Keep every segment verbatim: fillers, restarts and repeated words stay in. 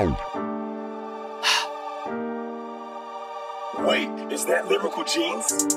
Wait, is that Lyrical Genes?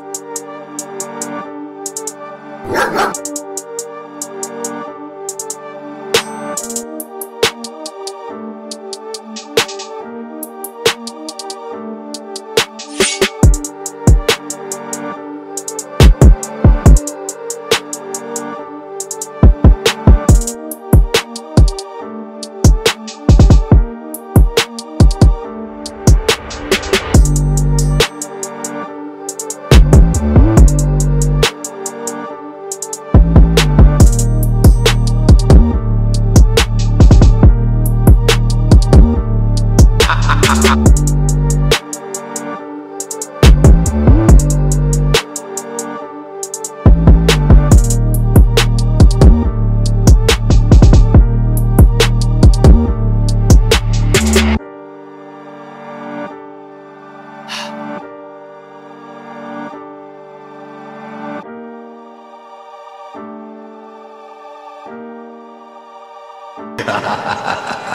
Ha ha ha ha.